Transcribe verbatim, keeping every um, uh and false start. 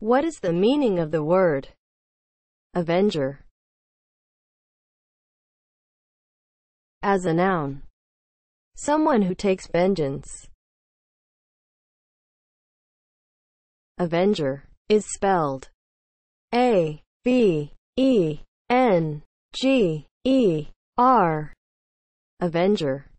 What is the meaning of the word avenger as a noun? Someone who takes vengeance. Avenger is spelled A V E N G E R. Avenger